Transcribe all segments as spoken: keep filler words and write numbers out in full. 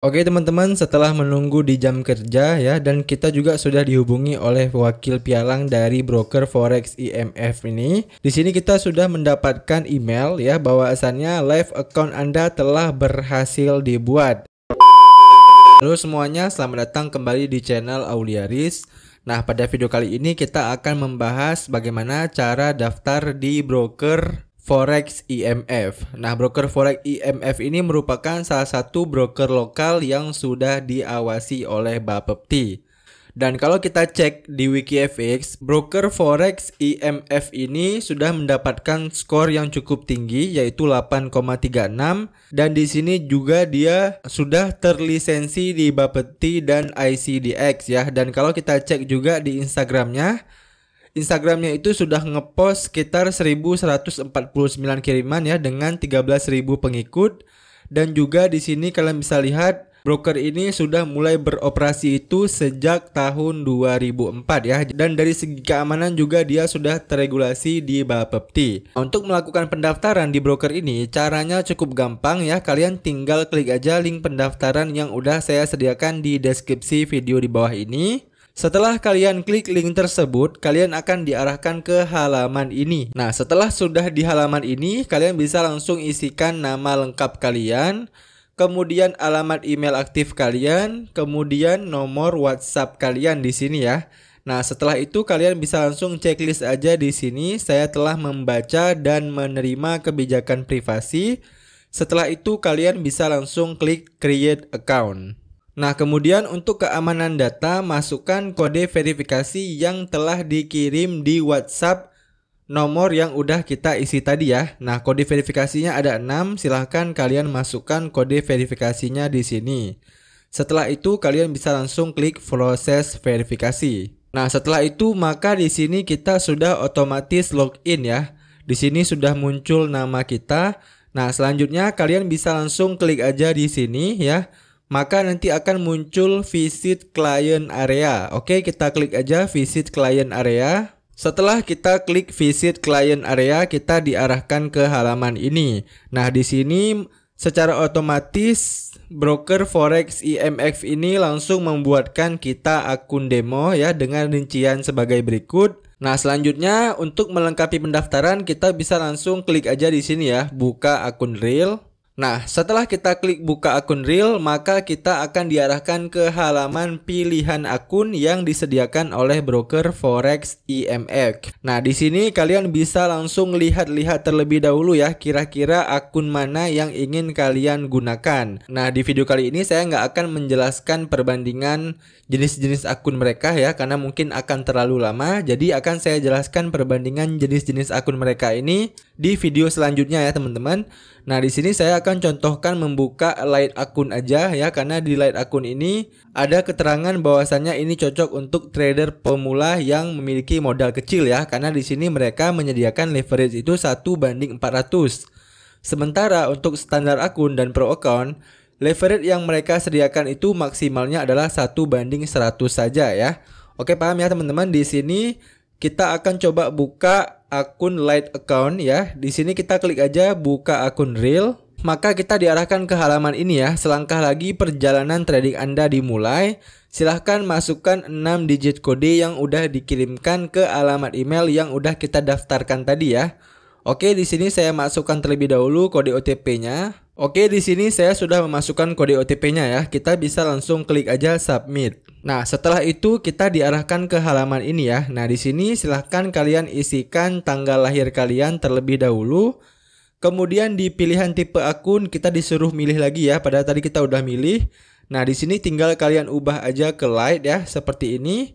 Oke teman-teman, setelah menunggu di jam kerja ya, dan kita juga sudah dihubungi oleh wakil pialang dari broker Forex I M F ini. Di sini kita sudah mendapatkan email ya, bahwasannya live account Anda telah berhasil dibuat. Halo semuanya, selamat datang kembali di channel Aulia Rizki. Nah, pada video kali ini kita akan membahas bagaimana cara daftar di broker Forex I M F. Nah, broker Forex I M F ini merupakan salah satu broker lokal yang sudah diawasi oleh Bappebti. Dan kalau kita cek di WikiFX, broker Forex I M F ini sudah mendapatkan skor yang cukup tinggi, yaitu delapan koma tiga enam, dan di sini juga dia sudah terlisensi di Bappebti dan I C D X ya. Dan kalau kita cek juga di Instagramnya, Instagramnya itu sudah ngepost sekitar seribu seratus empat puluh sembilan kiriman ya, dengan tiga belas ribu pengikut. Dan juga di sini kalian bisa lihat broker ini sudah mulai beroperasi itu sejak tahun dua ribu empat ya. Dan dari segi keamanan juga dia sudah teregulasi di Bappebti. Untuk melakukan pendaftaran di broker ini caranya cukup gampang ya. Kalian tinggal klik aja link pendaftaran yang udah saya sediakan di deskripsi video di bawah ini. Setelah kalian klik link tersebut, kalian akan diarahkan ke halaman ini. Nah, setelah sudah di halaman ini, kalian bisa langsung isikan nama lengkap kalian, kemudian alamat email aktif kalian, kemudian nomor WhatsApp kalian di sini ya. Nah, setelah itu kalian bisa langsung checklist aja di sini. Saya telah membaca dan menerima kebijakan privasi. Setelah itu kalian bisa langsung klik create account. Nah, kemudian untuk keamanan data, masukkan kode verifikasi yang telah dikirim di WhatsApp nomor yang udah kita isi tadi ya. Nah, kode verifikasinya ada enam, silahkan kalian masukkan kode verifikasinya di sini. Setelah itu, kalian bisa langsung klik proses verifikasi. Nah, setelah itu, maka di sini kita sudah otomatis login ya. Di sini sudah muncul nama kita. Nah, selanjutnya kalian bisa langsung klik aja di sini ya. Maka nanti akan muncul visit client area. Oke, kita klik aja visit client area. Setelah kita klik visit client area, kita diarahkan ke halaman ini. Nah, di sini secara otomatis broker Forex I M F ini langsung membuatkan kita akun demo ya, dengan rincian sebagai berikut. Nah, selanjutnya untuk melengkapi pendaftaran, kita bisa langsung klik aja di sini ya, buka akun real. Nah, setelah kita klik buka akun real, maka kita akan diarahkan ke halaman pilihan akun yang disediakan oleh broker Forex I M F. Nah, di sini kalian bisa langsung lihat-lihat terlebih dahulu ya, kira-kira akun mana yang ingin kalian gunakan. Nah, di video kali ini saya nggak akan menjelaskan perbandingan jenis-jenis akun mereka ya, karena mungkin akan terlalu lama. Jadi akan saya jelaskan perbandingan jenis-jenis akun mereka ini di video selanjutnya ya, teman-teman. Nah, di sini saya akan contohkan membuka light akun aja ya, karena di light akun ini ada keterangan bahwasannya ini cocok untuk trader pemula yang memiliki modal kecil ya, karena di sini mereka menyediakan leverage itu satu banding empat ratus. Sementara untuk standar akun dan pro account, leverage yang mereka sediakan itu maksimalnya adalah satu banding seratus saja ya. Oke, paham ya teman-teman? Di sini kita akan coba buka akun light account ya. Di sini kita klik aja buka akun real. Maka kita diarahkan ke halaman ini ya. Selangkah lagi perjalanan trading Anda dimulai. Silahkan masukkan enam digit kode yang udah dikirimkan ke alamat email yang udah kita daftarkan tadi ya. Oke, di sini saya masukkan terlebih dahulu kode O T P-nya. Oke, di sini saya sudah memasukkan kode O T P-nya ya. Kita bisa langsung klik aja submit. Nah, setelah itu kita diarahkan ke halaman ini ya. Nah, di sini silahkan kalian isikan tanggal lahir kalian terlebih dahulu. Kemudian di pilihan tipe akun kita disuruh milih lagi ya. Padahal tadi kita udah milih. Nah, di sini tinggal kalian ubah aja ke light ya, seperti ini.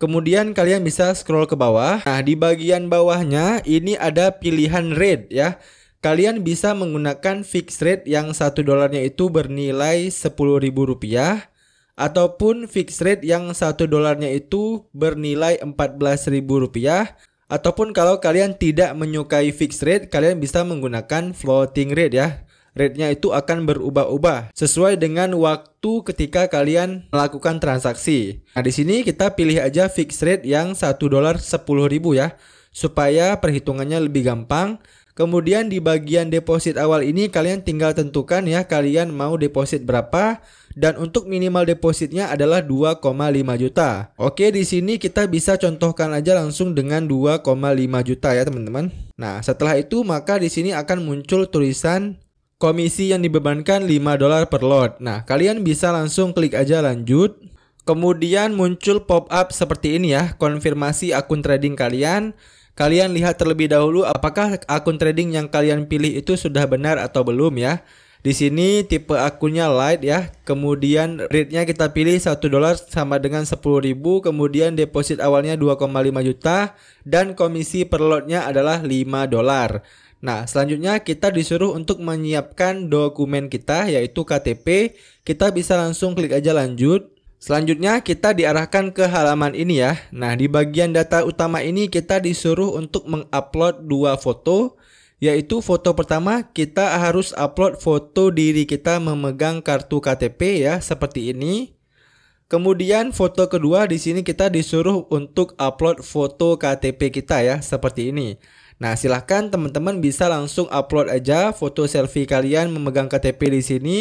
Kemudian kalian bisa scroll ke bawah. Nah, di bagian bawahnya ini ada pilihan rate ya. Kalian bisa menggunakan fixed rate yang satu dolarnya itu bernilai sepuluh ribu rupiah, ataupun fixed rate yang satu dolarnya itu bernilai empat belas ribu rupiah, ataupun kalau kalian tidak menyukai fixed rate, kalian bisa menggunakan floating rate ya. Rate-nya itu akan berubah-ubah sesuai dengan waktu ketika kalian melakukan transaksi. Nah, di sini kita pilih aja fixed rate yang satu dolar sepuluh ribu ya, supaya perhitungannya lebih gampang. Kemudian di bagian deposit awal ini kalian tinggal tentukan ya kalian mau deposit berapa, dan untuk minimal depositnya adalah dua koma lima juta. Oke, di sini kita bisa contohkan aja langsung dengan dua koma lima juta ya teman-teman. Nah, setelah itu maka di sini akan muncul tulisan komisi yang dibebankan lima dolar per lot. Nah, kalian bisa langsung klik aja lanjut. Kemudian muncul pop-up seperti ini ya, konfirmasi akun trading kalian. Kalian lihat terlebih dahulu apakah akun trading yang kalian pilih itu sudah benar atau belum ya. Di sini tipe akunnya light ya. Kemudian rate-nya kita pilih satu dolar sama dengan sepuluh ribu. Kemudian deposit awalnya dua koma lima juta. Dan komisi per lotnya adalah lima dolar. Nah, selanjutnya kita disuruh untuk menyiapkan dokumen kita yaitu K T P. Kita bisa langsung klik aja lanjut. Selanjutnya kita diarahkan ke halaman ini ya. Nah, di bagian data utama ini kita disuruh untuk mengupload dua foto, yaitu foto pertama kita harus upload foto diri kita memegang kartu K T P ya, seperti ini. Kemudian foto kedua di sini kita disuruh untuk upload foto K T P kita ya, seperti ini. Nah, silahkan teman-teman bisa langsung upload aja foto selfie kalian memegang K T P di sini.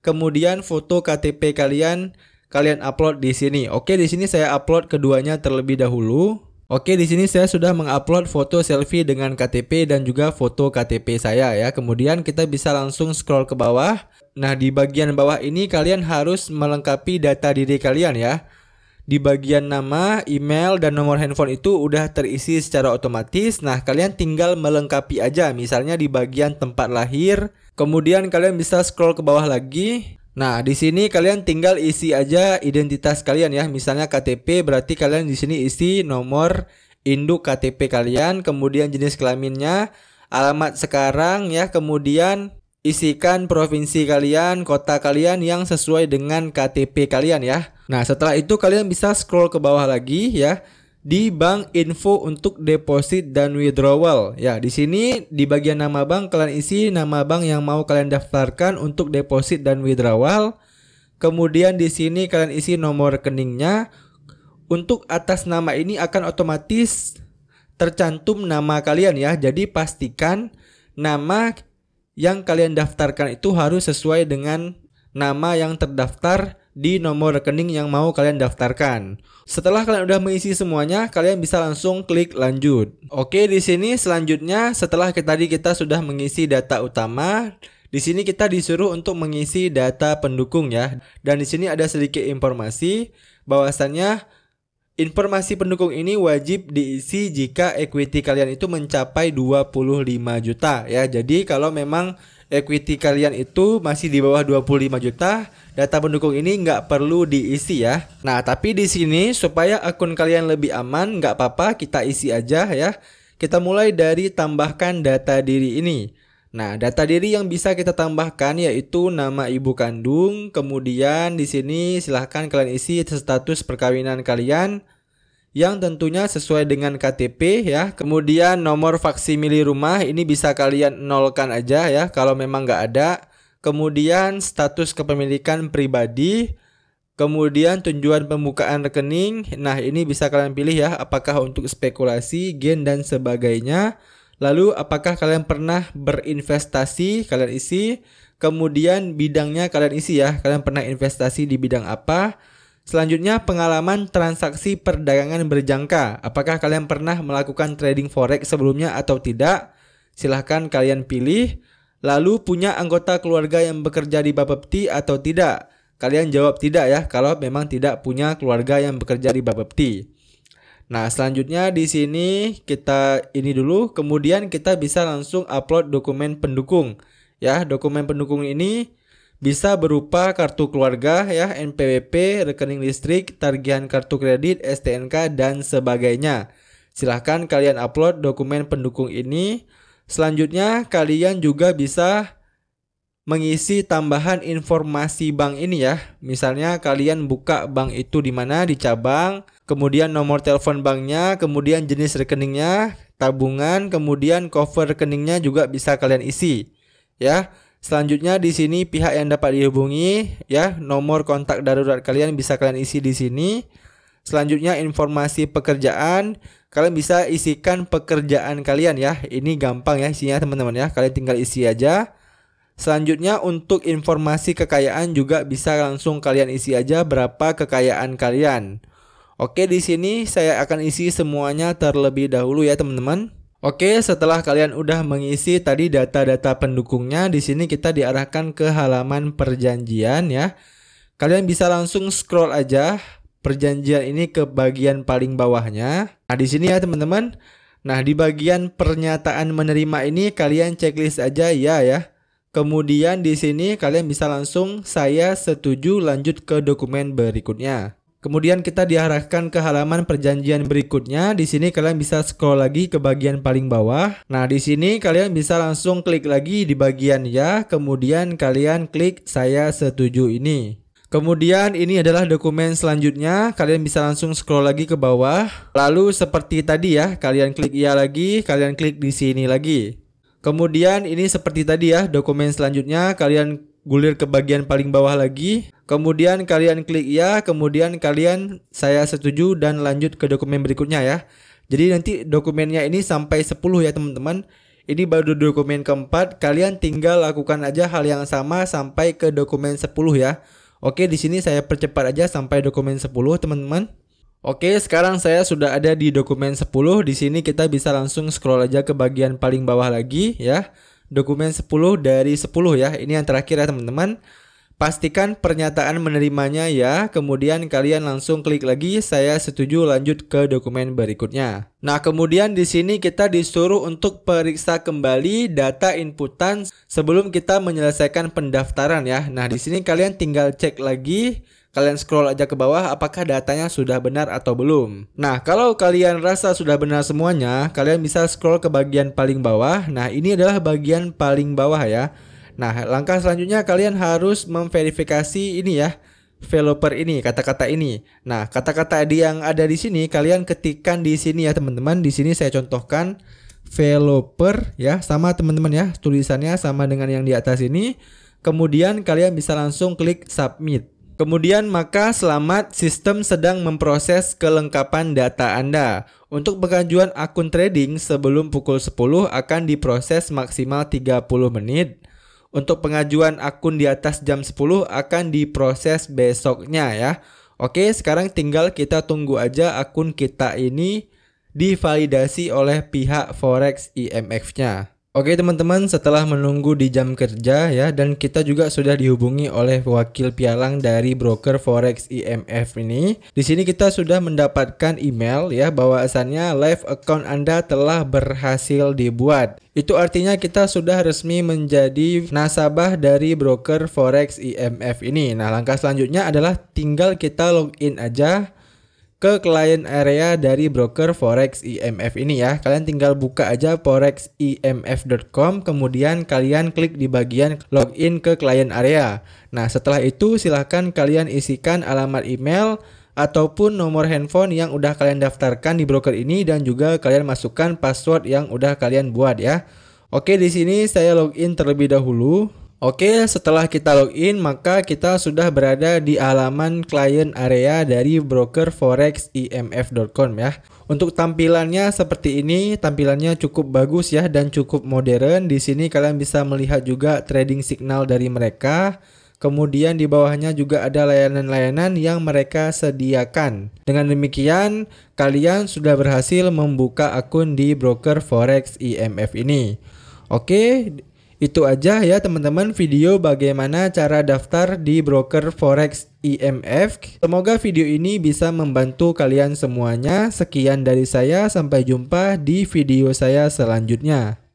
Kemudian foto K T P kalian kalian upload di sini. Oke, di sini saya upload keduanya terlebih dahulu. Oke, di sini saya sudah mengupload foto selfie dengan K T P dan juga foto K T P saya ya. Kemudian kita bisa langsung scroll ke bawah. Nah, di bagian bawah ini kalian harus melengkapi data diri kalian ya. Di bagian nama, email, dan nomor handphone itu udah terisi secara otomatis. Nah, kalian tinggal melengkapi aja. Misalnya di bagian tempat lahir. Kemudian kalian bisa scroll ke bawah lagi. Nah, di sini kalian tinggal isi aja identitas kalian ya. Misalnya K T P, berarti kalian di sini isi nomor induk K T P kalian, kemudian jenis kelaminnya, alamat sekarang ya, kemudian isikan provinsi kalian, kota kalian yang sesuai dengan K T P kalian ya. Nah, setelah itu kalian bisa scroll ke bawah lagi ya. Di bank info untuk deposit dan withdrawal ya. Di sini di bagian nama bank kalian isi nama bank yang mau kalian daftarkan untuk deposit dan withdrawal. Kemudian di sini kalian isi nomor rekeningnya. Untuk atas nama ini akan otomatis tercantum nama kalian ya. Jadi pastikan nama yang kalian daftarkan itu harus sesuai dengan nama yang terdaftar di nomor rekening yang mau kalian daftarkan. Setelah kalian udah mengisi semuanya, kalian bisa langsung klik lanjut. Oke, di sini selanjutnya setelah tadi kita sudah mengisi data utama, di sini kita disuruh untuk mengisi data pendukung ya. Dan di sini ada sedikit informasi bahwasannya informasi pendukung ini wajib diisi jika equity kalian itu mencapai dua puluh lima juta ya. Jadi kalau memang equity kalian itu masih di bawah dua puluh lima juta, data pendukung ini nggak perlu diisi ya. Nah, tapi di sini supaya akun kalian lebih aman, nggak apa-apa kita isi aja ya. Kita mulai dari tambahkan data diri ini. Nah, data diri yang bisa kita tambahkan yaitu nama ibu kandung. Kemudian di sini silahkan kalian isi status perkawinan kalian yang tentunya sesuai dengan K T P ya. Kemudian nomor faksimile rumah ini bisa kalian nolkan aja ya kalau memang nggak ada. Kemudian status kepemilikan pribadi. Kemudian tujuan pembukaan rekening. Nah, ini bisa kalian pilih ya, apakah untuk spekulasi, gain, dan sebagainya. Lalu apakah kalian pernah berinvestasi, kalian isi. Kemudian bidangnya kalian isi ya, kalian pernah investasi di bidang apa. Selanjutnya pengalaman transaksi perdagangan berjangka. Apakah kalian pernah melakukan trading forex sebelumnya atau tidak? Silahkan kalian pilih. Lalu punya anggota keluarga yang bekerja di Bappebti atau tidak? Kalian jawab tidak ya kalau memang tidak punya keluarga yang bekerja di Bappebti. Nah, selanjutnya di sini kita ini dulu. Kemudian kita bisa langsung upload dokumen pendukung. Ya, dokumen pendukung ini bisa berupa kartu keluarga ya, N P W P, rekening listrik, tagihan kartu kredit, S T N K, dan sebagainya. Silahkan kalian upload dokumen pendukung ini. Selanjutnya kalian juga bisa mengisi tambahan informasi bank ini ya. Misalnya kalian buka bank itu di mana, di cabang, kemudian nomor telepon banknya, kemudian jenis rekeningnya, tabungan, kemudian cover rekeningnya juga bisa kalian isi ya. Selanjutnya di sini pihak yang dapat dihubungi ya, nomor kontak darurat kalian bisa kalian isi di sini. Selanjutnya informasi pekerjaan, kalian bisa isikan pekerjaan kalian ya. Ini gampang ya isinya teman-teman ya. Kalian tinggal isi aja. Selanjutnya untuk informasi kekayaan juga bisa langsung kalian isi aja berapa kekayaan kalian. Oke, di sini saya akan isi semuanya terlebih dahulu ya teman-teman. Oke, setelah kalian udah mengisi tadi data-data pendukungnya, di sini kita diarahkan ke halaman perjanjian ya. Kalian bisa langsung scroll aja perjanjian ini ke bagian paling bawahnya. Nah, di sini ya teman-teman. Nah, di bagian pernyataan menerima ini kalian checklist aja ya ya. Kemudian di sini kalian bisa langsung saya setuju, lanjut ke dokumen berikutnya. Kemudian kita diarahkan ke halaman perjanjian berikutnya. Di sini kalian bisa scroll lagi ke bagian paling bawah. Nah, di sini kalian bisa langsung klik lagi di bagian ya. Kemudian kalian klik saya setuju ini. Kemudian ini adalah dokumen selanjutnya. Kalian bisa langsung scroll lagi ke bawah. Lalu seperti tadi ya, kalian klik iya lagi, kalian klik di sini lagi. Kemudian ini seperti tadi ya, dokumen selanjutnya kalian gulir ke bagian paling bawah lagi. Kemudian kalian klik ya, kemudian kalian saya setuju dan lanjut ke dokumen berikutnya ya. Jadi nanti dokumennya ini sampai sepuluh ya teman-teman. Ini baru dokumen keempat, kalian tinggal lakukan aja hal yang sama sampai ke dokumen sepuluh ya. Oke, di sini saya percepat aja sampai dokumen sepuluh teman-teman. Oke, sekarang saya sudah ada di dokumen sepuluh. Di sini kita bisa langsung scroll aja ke bagian paling bawah lagi ya. Dokumen sepuluh dari sepuluh ya. Ini yang terakhir ya teman-teman. Pastikan pernyataan menerimanya ya, kemudian kalian langsung klik lagi saya setuju, lanjut ke dokumen berikutnya. Nah, kemudian di sini kita disuruh untuk periksa kembali data inputan sebelum kita menyelesaikan pendaftaran ya. Nah, di sini kalian tinggal cek lagi, kalian scroll aja ke bawah apakah datanya sudah benar atau belum. Nah, kalau kalian rasa sudah benar semuanya, kalian bisa scroll ke bagian paling bawah. Nah, ini adalah bagian paling bawah ya. Nah, langkah selanjutnya kalian harus memverifikasi ini ya, developer ini, kata-kata ini. Nah, kata-kata yang ada di sini kalian ketikkan di sini ya teman-teman. Di sini saya contohkan developer ya, sama teman-teman ya, tulisannya sama dengan yang di atas ini. Kemudian kalian bisa langsung klik submit. Kemudian maka selamat, sistem sedang memproses kelengkapan data Anda. Untuk pengajuan akun trading sebelum pukul sepuluh akan diproses maksimal tiga puluh menit. Untuk pengajuan akun di atas jam sepuluh akan diproses besoknya ya. Oke, sekarang tinggal kita tunggu aja akun kita ini divalidasi oleh pihak ForexIMF-nya. Oke teman-teman, setelah menunggu di jam kerja ya, dan kita juga sudah dihubungi oleh wakil pialang dari broker ForexIMF ini. Di sini kita sudah mendapatkan email ya, bahwasannya live account Anda telah berhasil dibuat. Itu artinya kita sudah resmi menjadi nasabah dari broker ForexIMF ini. Nah, langkah selanjutnya adalah tinggal kita login aja ke client area dari broker ForexIMF ini ya. Kalian tinggal buka aja forex I M F dot com, kemudian kalian klik di bagian login ke client area. Nah, setelah itu silahkan kalian isikan alamat email ataupun nomor handphone yang udah kalian daftarkan di broker ini, dan juga kalian masukkan password yang udah kalian buat ya. Oke, di sini saya login terlebih dahulu. Oke, setelah kita login, maka kita sudah berada di halaman client area dari broker forex I M F dot com ya. Untuk tampilannya seperti ini, tampilannya cukup bagus ya dan cukup modern. Di sini kalian bisa melihat juga trading signal dari mereka. Kemudian di bawahnya juga ada layanan-layanan yang mereka sediakan. Dengan demikian, kalian sudah berhasil membuka akun di broker ForexIMF ini. Oke, itu aja ya teman-teman video bagaimana cara daftar di broker ForexIMF. Semoga video ini bisa membantu kalian semuanya. Sekian dari saya, sampai jumpa di video saya selanjutnya.